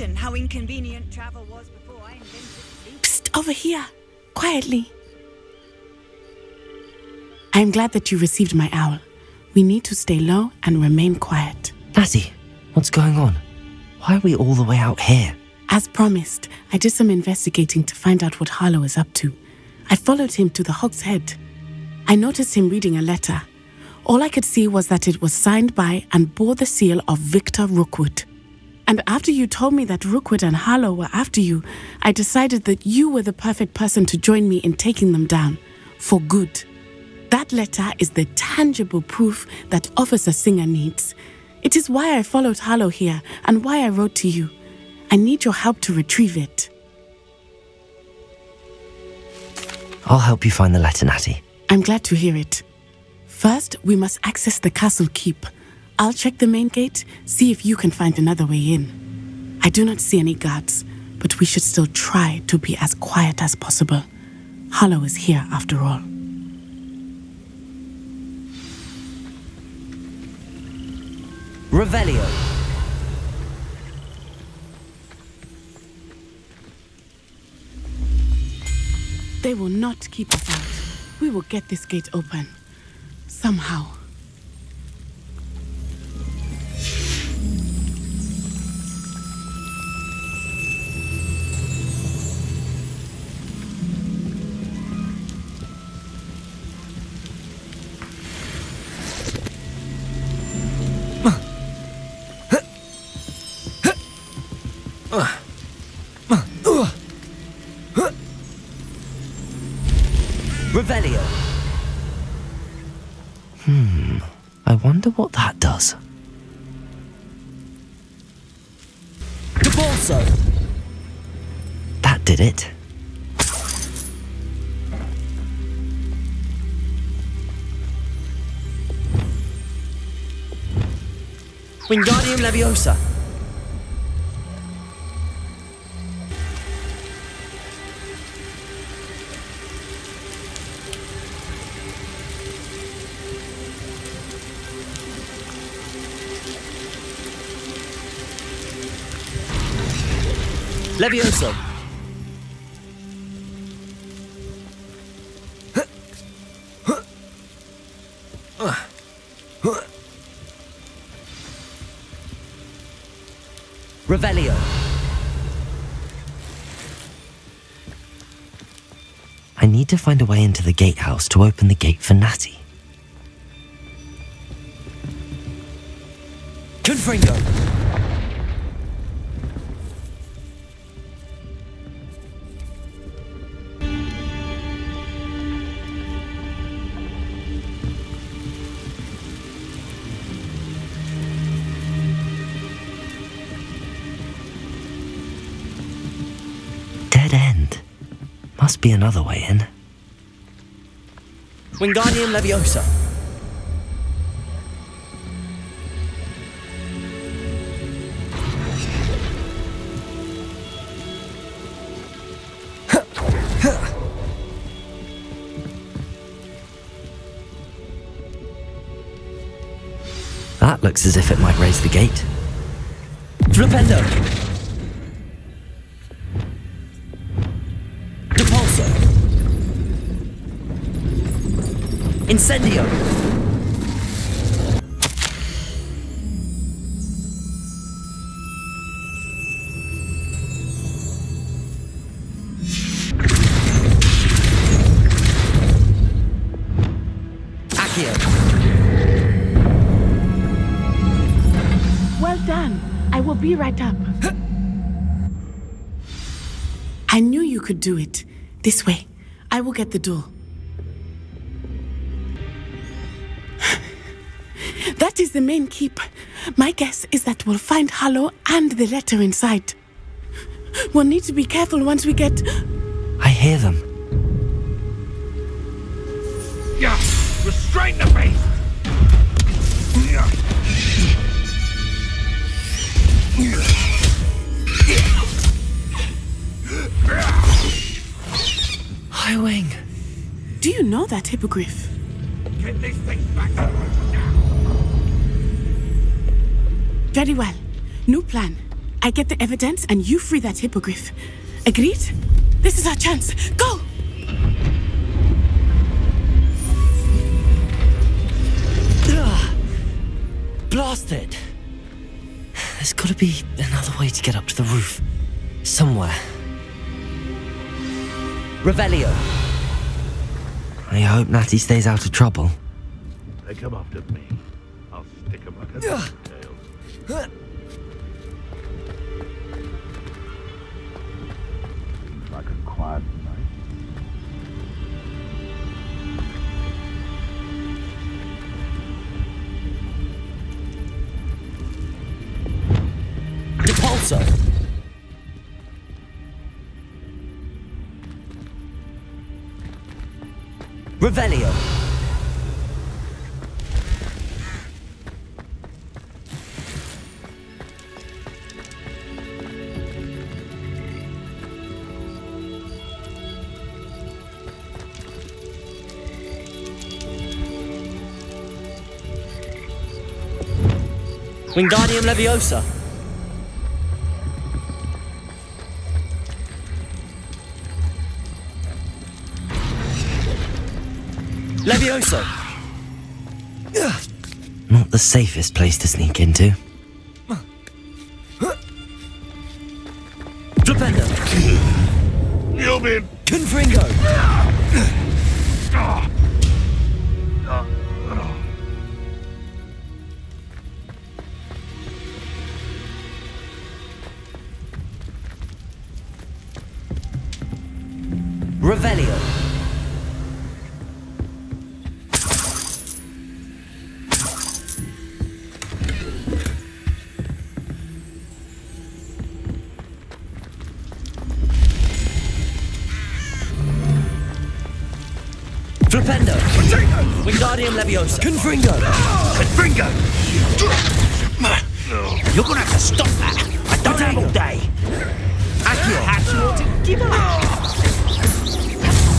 imagine how inconvenient travel was before I invented sleep. Psst, over here, quietly. I am glad that you received my owl. We need to stay low and remain quiet. Natty, what's going on? Why are we all the way out here? As promised, I did some investigating to find out what Harlow is up to. I followed him to the Hog's Head. I noticed him reading a letter. All I could see was that it was signed by and bore the seal of Victor Rookwood. And after you told me that Rookwood and Harlow were after you, I decided that you were the perfect person to join me in taking them down, for good. That letter is the tangible proof that Officer Singer needs. It is why I followed Harlow here and why I wrote to you. I need your help to retrieve it. I'll help you find the letter, Natty. I'm glad to hear it. First, we must access the castle keep. I'll check the main gate, see if you can find another way in. I do not see any guards, but we should still try to be as quiet as possible. Harlow is here after all. Revelio. They will not keep us out. We will get this gate open. Somehow. Revelio. I wonder what that does. Divorso. That did it. Wingardium Leviosa. Levioso. Revelio. I need to find a way into the gatehouse to open the gate for Natty. Confringo. Must be another way in. Wingardium Leviosa. That looks as if it might raise the gate. Flipendo. Incendio. Accio. Well done. I will be right up. I knew you could do it. This way. I will get the door. That is the main keep. My guess is that we'll find Harlow and the letter inside. We'll need to be careful once we get... I hear them. Yeah, restrain the beast! Highwing. Do you know that Hippogriff? Get these things back now. Very well. New plan. I get the evidence and you free that hippogriff. Agreed? This is our chance. Go! Blasted! There's gotta be another way to get up to the roof. Somewhere. Revelio! I hope Natty stays out of trouble. They come after me. I'll stick them like a tail. Seems like a quiet night. Repulsor! Revelio. Wingardium Leviosa. Levioso! Not the safest place to sneak into. Flipendo! You'll be... Confringo! Revelio! Wingardium Leviosa. Confringo! Confringo! You're gonna have to stop that! I don't have all day! Accio! Accio to give up!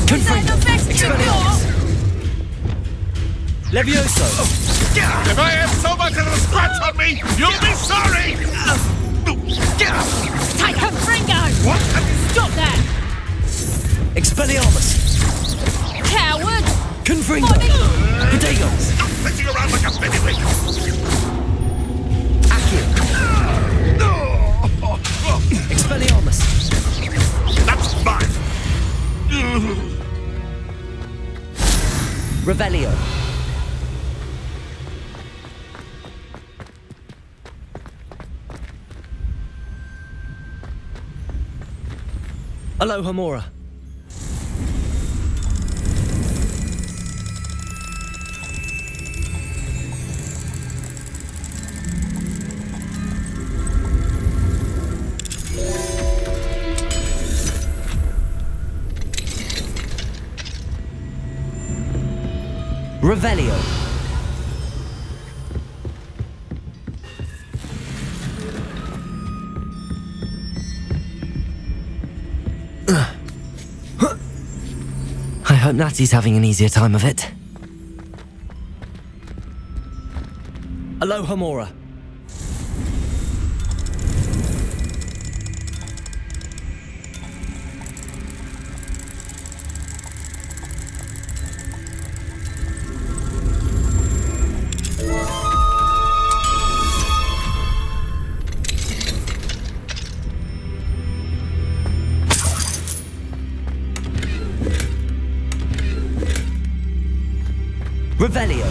Confringo! Expelliarmus! Levioso! If I have so much of a scratch on me, you'll be sorry! Take Confringo! What? Stop that! Expelliarmus! Coward! Confringo! Hidego! Stop pitching around like a pennywig! Accio! Expelliarmus! That's mine! Revelio! Alohomora! Revelio. I hope Natty's having an easier time of it. Alohomora. Revelio.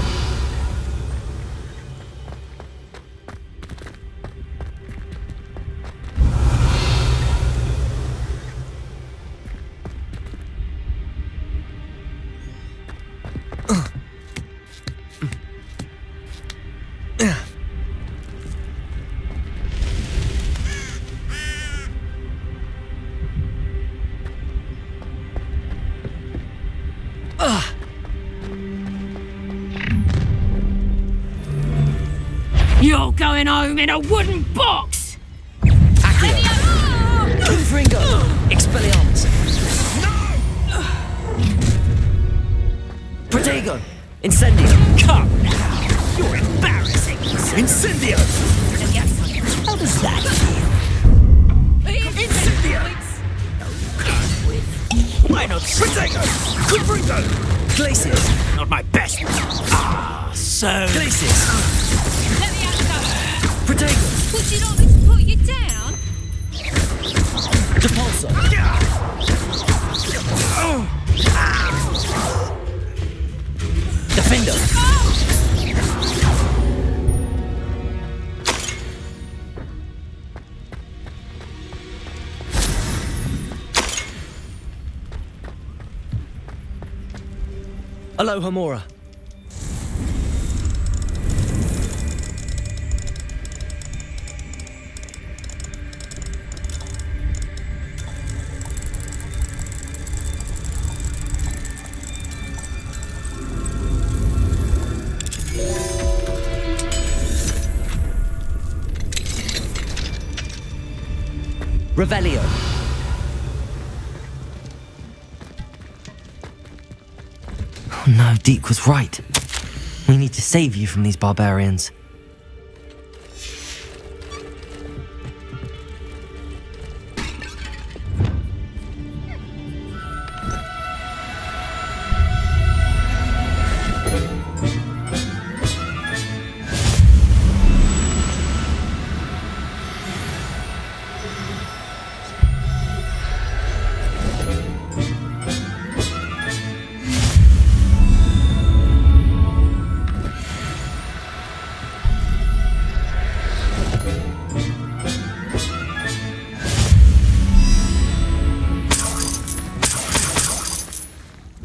Home in a wooden box! Accio! Confringo! Expelliarmus! No! Protego! Incendio! Come now! You're embarrassing! Incendio! How does that feel? Minus. Confringo. Glacis. Not my best. Ah, so... Glacis. Let me out of cover. Protego. Would you like me to put you down? Depulsor. Oh. Ah. Defender. Oh. Aloha Mora. Revelio. No, Deke was right. We need to save you from these barbarians.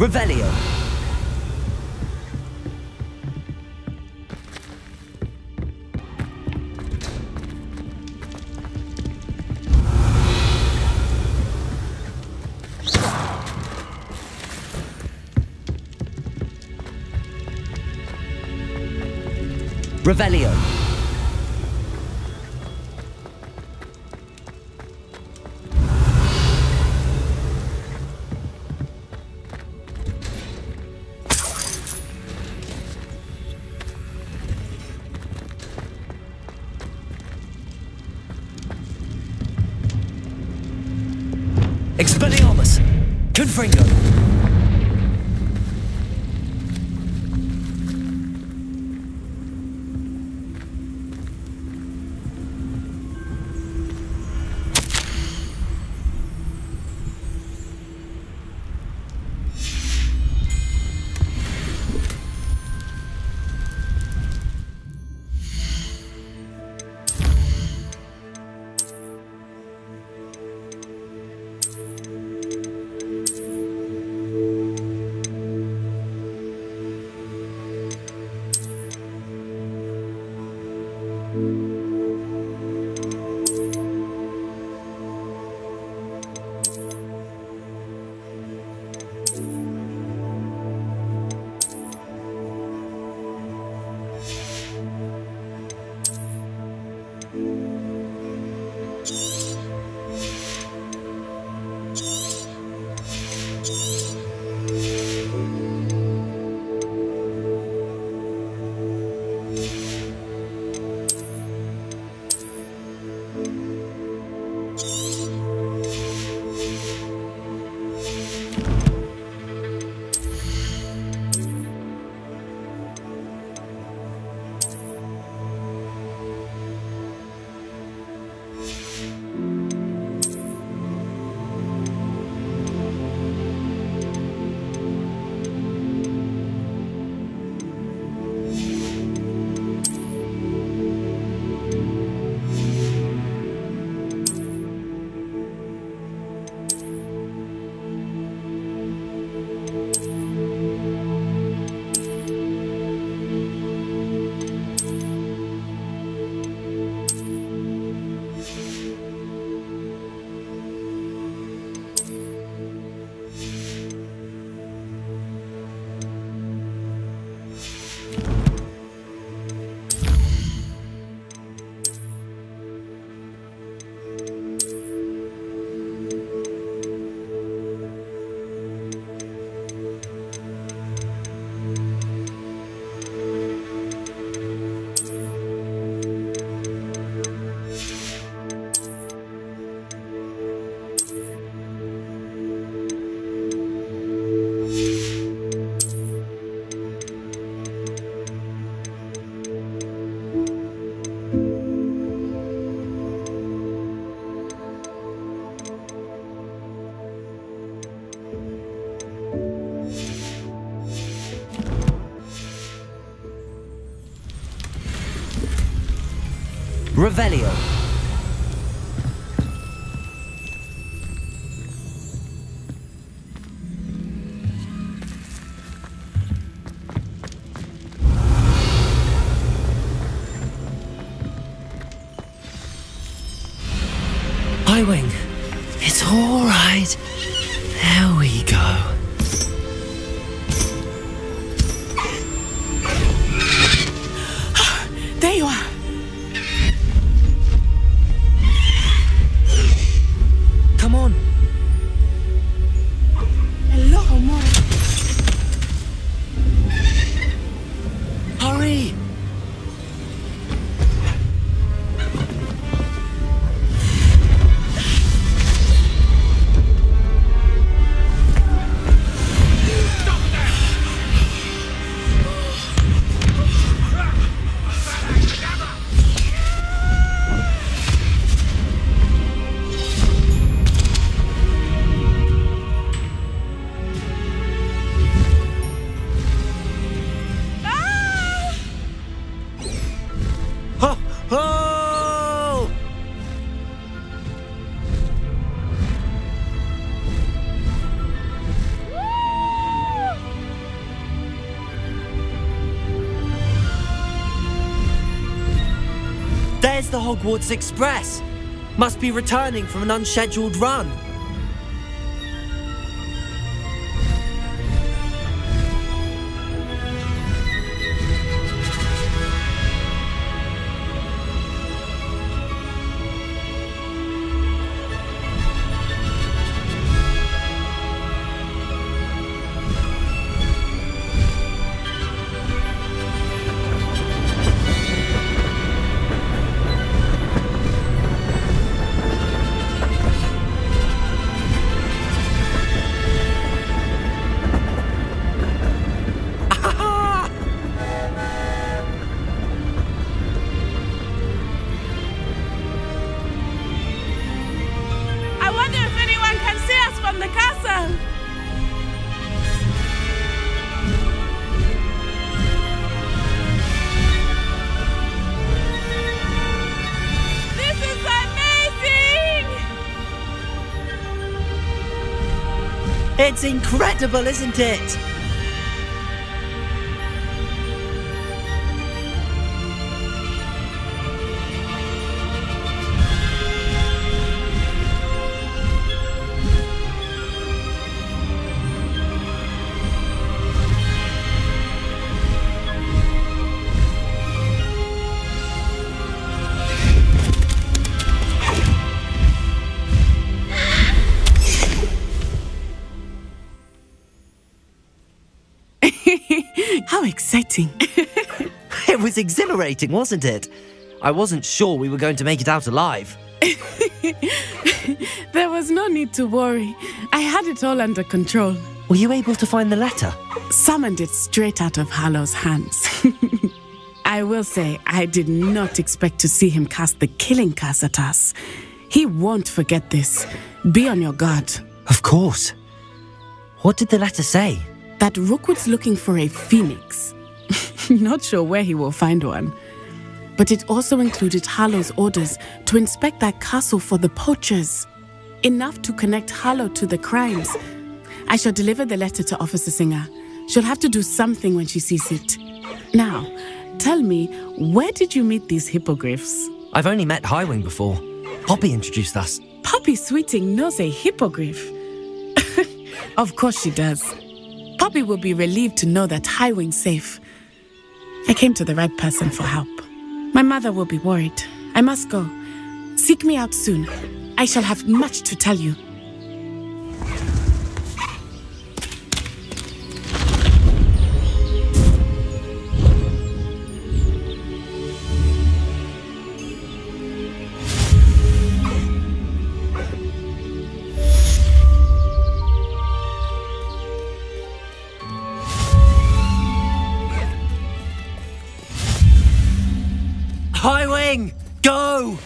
Revelio. Revelio. Expelliarmus! Confringo! Revelio. Highwing, it's all right. There we go. There you are. Come on. Hello, more. Hurry. The Hogwarts Express must be returning from an unscheduled run. It's incredible, isn't it? Exciting. It was exhilarating, wasn't it? I wasn't sure we were going to make it out alive. There was no need to worry. I had it all under control. Were you able to find the letter? Summoned it straight out of Harlow's hands. I will say, I did not expect to see him cast the killing curse at us. He won't forget this. Be on your guard. Of course. What did the letter say? That Rookwood's looking for a phoenix. Not sure where he will find one. But it also included Harlow's orders to inspect that castle for the poachers. Enough to connect Harlow to the crimes. I shall deliver the letter to Officer Singer. She'll have to do something when she sees it. Now, tell me, where did you meet these hippogriffs? I've only met Highwing before. Poppy introduced us. Poppy Sweeting knows a hippogriff. Of course she does. Poppy will be relieved to know that Highwing's safe. I came to the right person for help. My mother will be worried. I must go. Seek me out soon. I shall have much to tell you. Highwing, go!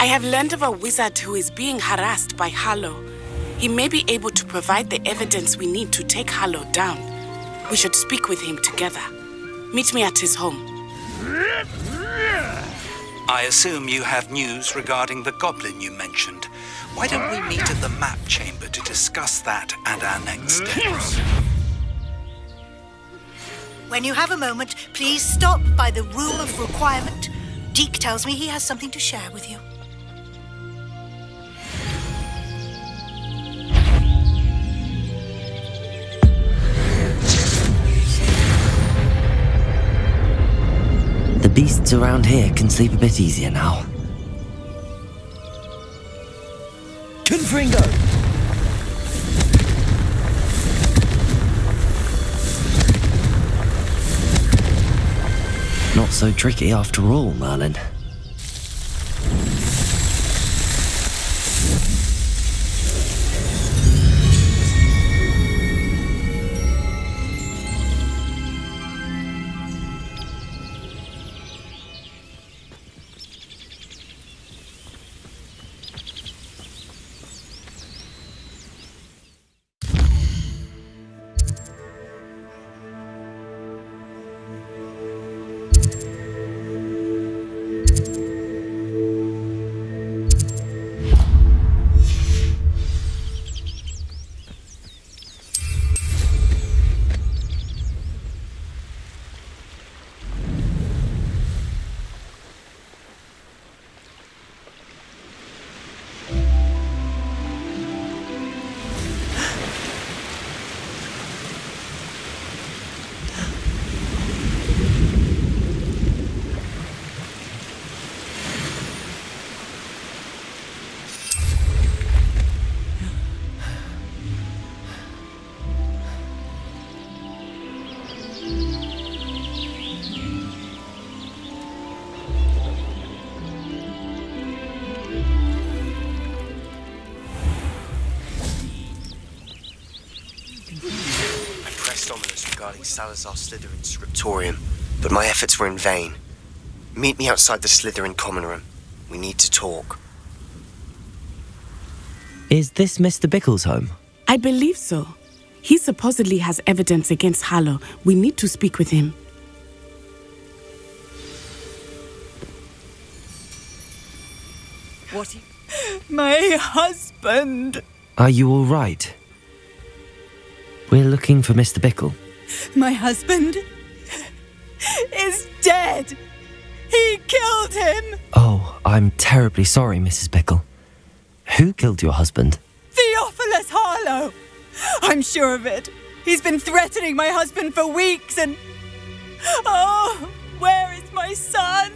I have learned of a wizard who is being harassed by Harlow. He may be able to provide the evidence we need to take Harlow down. We should speak with him together. Meet me at his home. I assume you have news regarding the goblin you mentioned. Why don't we meet at the map chamber to discuss that and our next steps? When you have a moment, please stop by the Room of Requirement. Deke tells me he has something to share with you. The beasts around here can sleep a bit easier now. Confringo! Not so tricky after all, Merlin. Salazar Slytherin scriptorium, but my efforts were in vain. Meet me outside the Slytherin common room. We need to talk. Is this Mr. Bickle's home? I believe so. He supposedly has evidence against Harlow. We need to speak with him. What? My husband! Are you all right? We're looking for Mr. Bickle. My husband is dead. He killed him. Oh, I'm terribly sorry, Mrs. Bickle. Who killed your husband? Theophilus Harlow. I'm sure of it. He's been threatening my husband for weeks and... Oh, where is my son?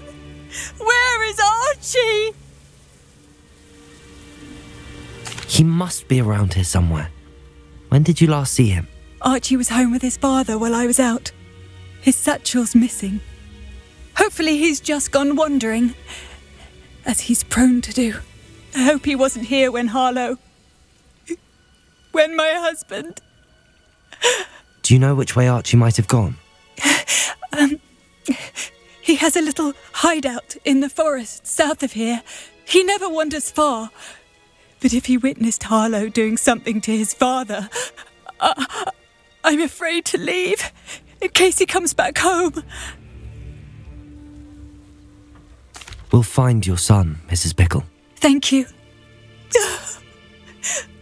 Where is Archie? He must be around here somewhere. When did you last see him? Archie was home with his father while I was out. His satchel's missing. Hopefully he's just gone wandering, as he's prone to do. I hope he wasn't here when Harlow... when my husband... Do you know which way Archie might have gone? He has a little hideout in the forest south of here. He never wanders far. But if he witnessed Harlow doing something to his father... I'm afraid to leave, in case he comes back home. We'll find your son, Mrs. Bickle. Thank you.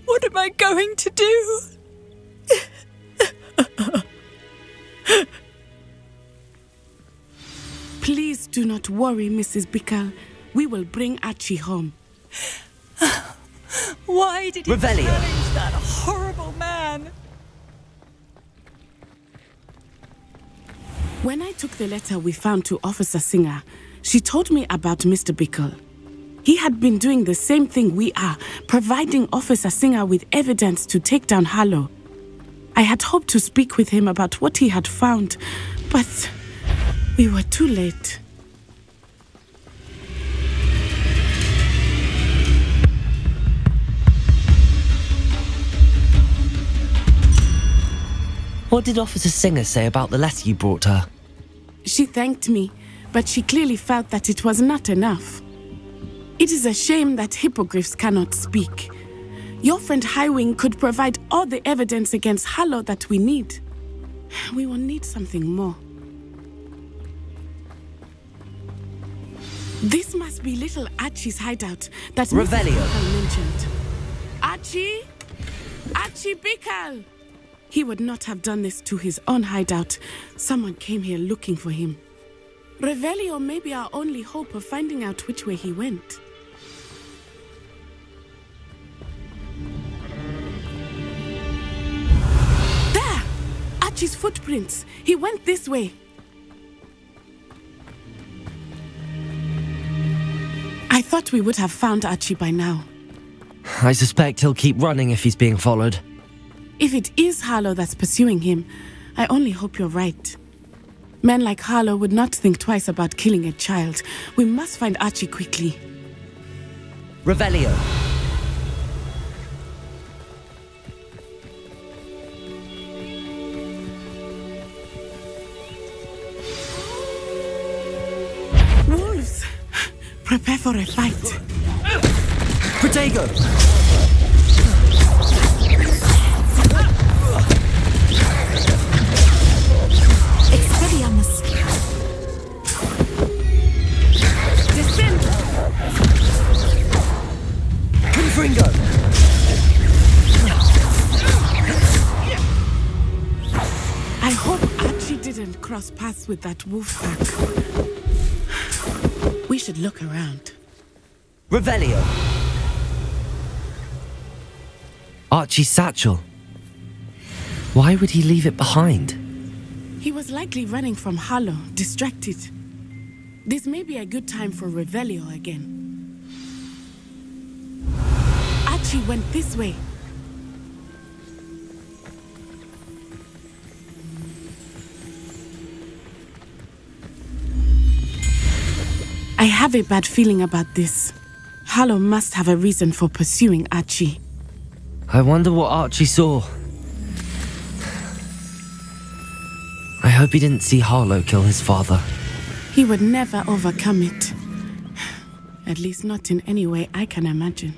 What am I going to do? Please do not worry, Mrs. Bickle. We will bring Archie home. Why did you challenge that horrible man? When I took the letter we found to Officer Singer, she told me about Mr. Bickle. He had been doing the same thing we are, providing Officer Singer with evidence to take down Harlow. I had hoped to speak with him about what he had found, but we were too late. What did Officer Singer say about the letter you brought her? She thanked me, but she clearly felt that it was not enough. It is a shame that hippogriffs cannot speak. Your friend Highwing could provide all the evidence against Harlow that we need. We will need something more. This must be little Archie's hideout that Revelio mentioned. Archie? Archie Bickle! He would not have done this to his own hideout. Someone came here looking for him. Revelio may be our only hope of finding out which way he went. There! Archie's footprints. He went this way. I thought we would have found Archie by now. I suspect he'll keep running if he's being followed. If it is Harlow that's pursuing him, I only hope you're right. Men like Harlow would not think twice about killing a child. We must find Archie quickly. Revelio. Wolves! Prepare for a fight. Protego! Expelliarmus! Descend! Confringo! I hope Archie didn't cross paths with that wolf pack. We should look around. Revelio. Archie's satchel. Why would he leave it behind? He was likely running from Harlow, distracted. This may be a good time for Revelio again. Archie went this way. I have a bad feeling about this. Harlow must have a reason for pursuing Archie. I wonder what Archie saw. I hope he didn't see Harlow kill his father. He would never overcome it. At least not in any way I can imagine.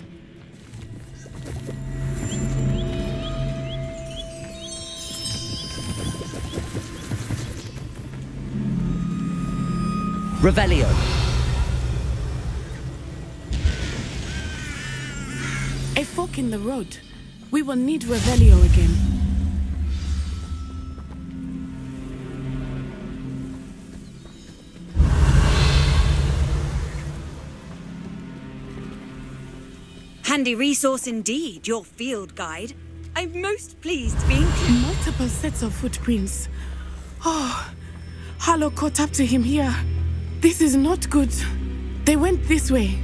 Revelio. A fork in the road. We will need Revelio again. Handy resource indeed, your field guide. I'm most pleased to be included. Multiple sets of footprints. Oh, Harlow caught up to him here. This is not good. They went this way.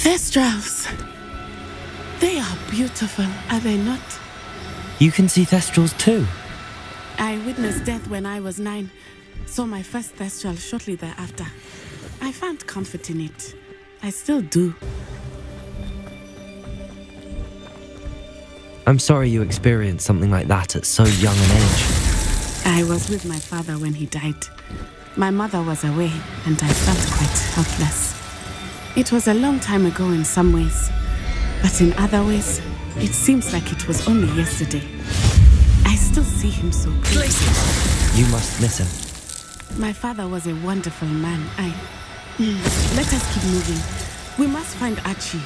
Thestrals. They are beautiful, are they not? You can see Thestrals too. I witnessed death when I was 9. Saw my first Thestral shortly thereafter. I found comfort in it. I still do. I'm sorry you experienced something like that at so young an age. I was with my father when he died. My mother was away, and I felt quite helpless. It was a long time ago in some ways, but in other ways, it seems like it was only yesterday. I still see him so close. You must miss him. My father was a wonderful man. Let us keep moving. We must find Archie.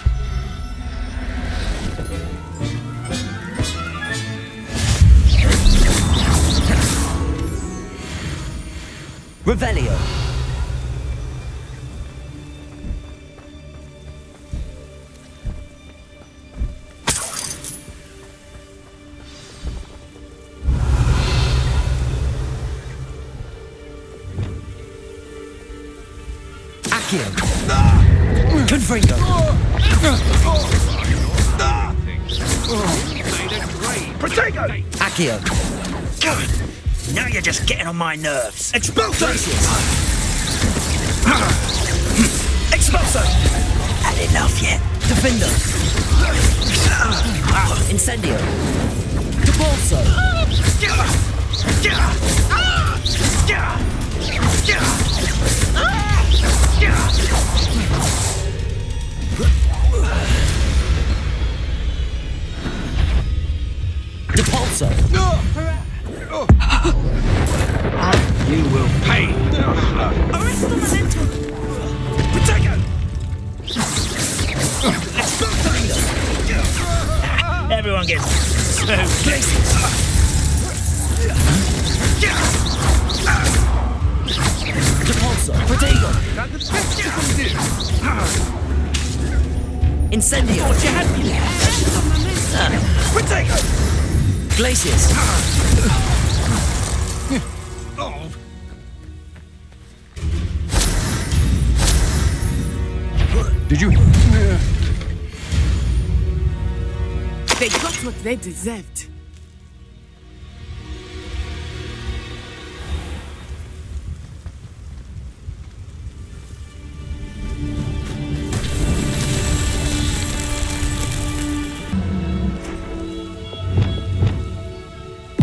Revelio. Confringo. Protego. Accio. Good. Now you're just getting on my nerves. Expulsion. Expulsion. Stop, sir! Had enough yet? Defender! Incendio! The ball, sir! The ball, sir! You will pay! Arrest the momentum! Everyone gets so Incendio! What you had me? Glaciers! Oh! Did you? They got what they deserved.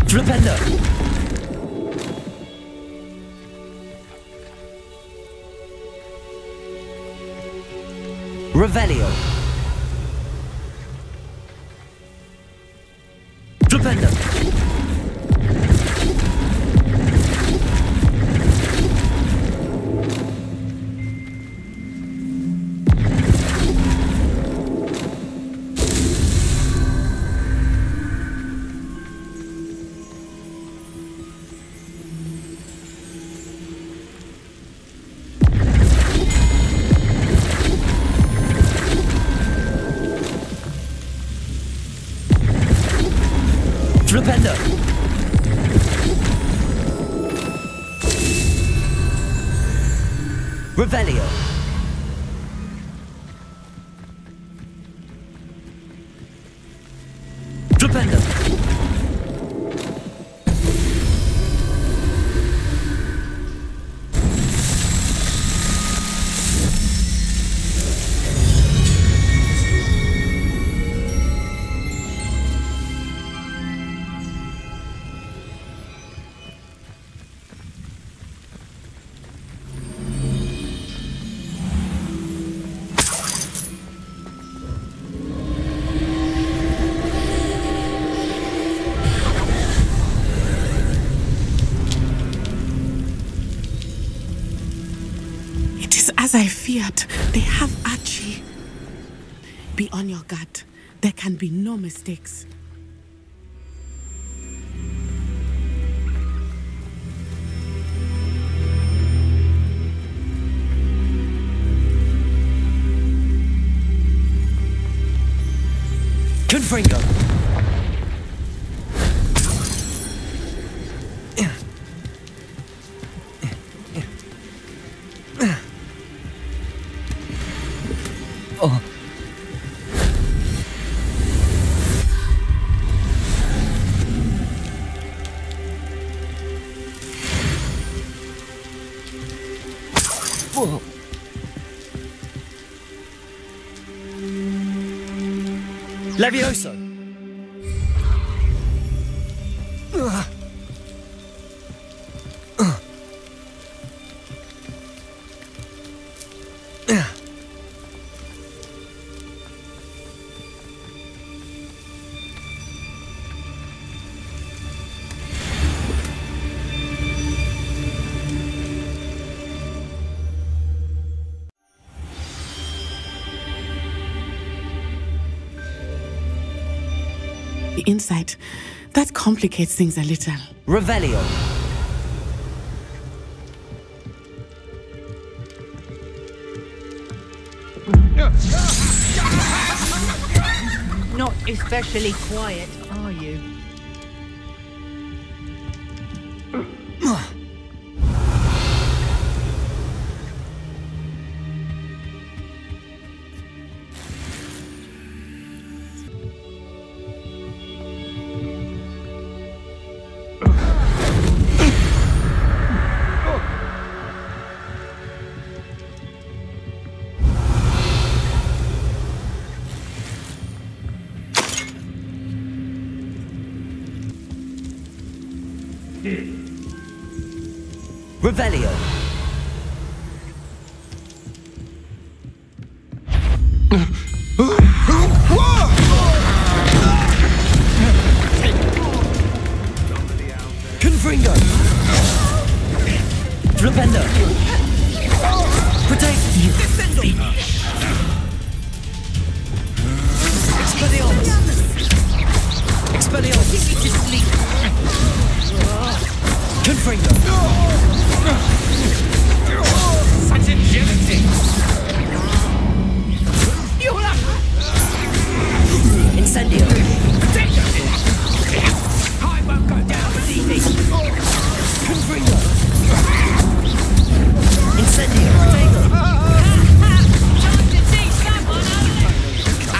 Flipendo! Revelio. Stupendum. Revelio. Stupendum. As I feared, they have Archie. Be on your guard. There can be no mistakes. Confringo. Levioso. Insight. That complicates things a little. Revelio. Not especially quiet, are you? Revelio. Confringo. Rependo. Protect you. Expelliarmus. Confringo. Such agility. Incendio. I won't go down with easy. Confringo. Incendio.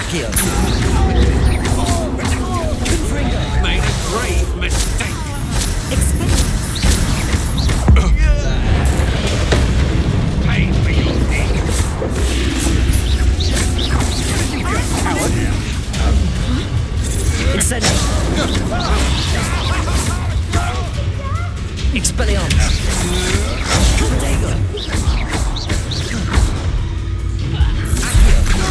Accio. Made a grave mistake. Paid for your deeds. Coward. Incendio. Expelliarmus. Condego. Accio.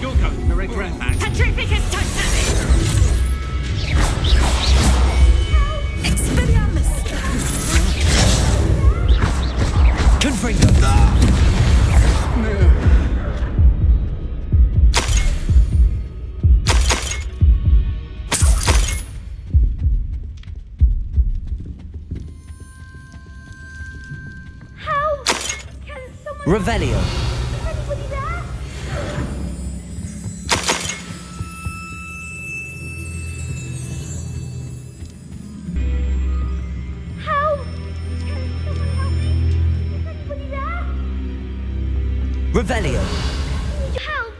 You're going to regret that. Patrick has Confringo. How can someone... Revelio. Anybody there? Revelio. I need your help.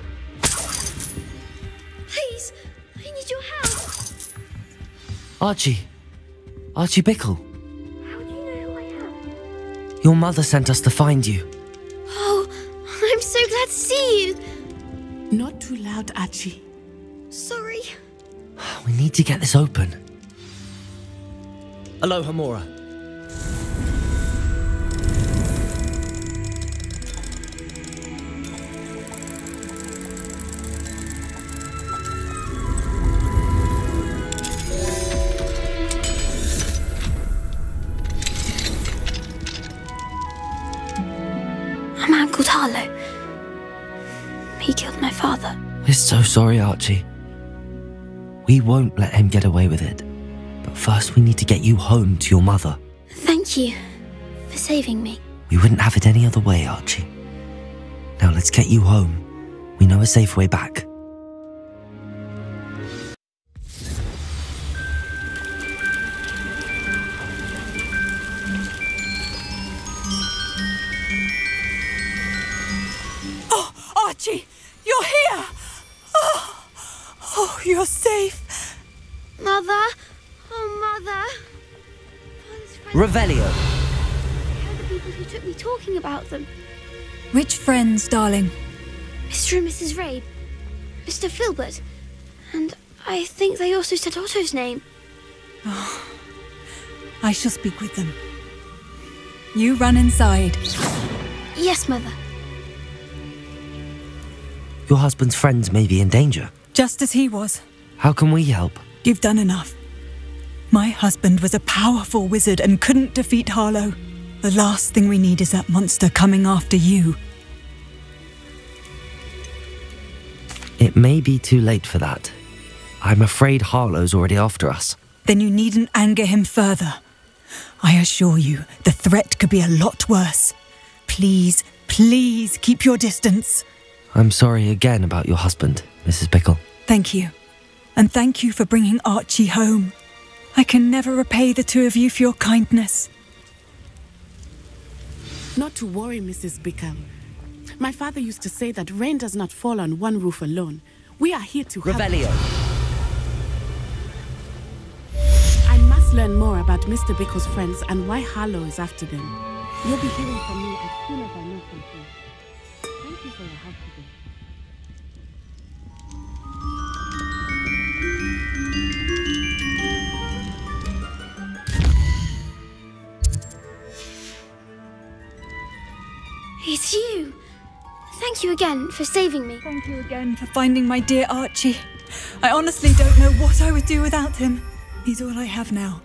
Please, I need your help. Archie. Archie Bickle. How do you know who I am? Your mother sent us to find you. Oh, I'm so glad to see you. Not too loud, Archie. Sorry. We need to get this open. Aloha Mora. We're so sorry, Archie. We won't let him get away with it. But first we need to get you home to your mother. Thank you for saving me. We wouldn't have it any other way, Archie. Now let's get you home. We know a safe way back. You're safe. Mother. Oh, Mother. Revelio. How are the people who took me talking about them? Which friends, darling? Mr. and Mrs. Ray. Mr. Filbert. And I think they also said Otto's name. Oh. I shall speak with them. You run inside. Yes, Mother. Your husband's friends may be in danger. Just as he was. How can we help? You've done enough. My husband was a powerful wizard and couldn't defeat Harlow. The last thing we need is that monster coming after you. It may be too late for that. I'm afraid Harlow's already after us. Then you needn't anger him further. I assure you, the threat could be a lot worse. Please, please keep your distance. I'm sorry again about your husband, Mrs. Bickle. Thank you. And thank you for bringing Archie home. I can never repay the two of you for your kindness. Not to worry, Mrs. Bickle. My father used to say that rain does not fall on one roof alone. We are here to help. Revelio. I must learn more about Mr. Bickle's friends and why Harlow is after them. You'll be hearing from me as soon as I know something. Thank you for your help today. you again for saving me. Thank you again for finding my dear Archie. I honestly don't know what I would do without him. He's all I have now.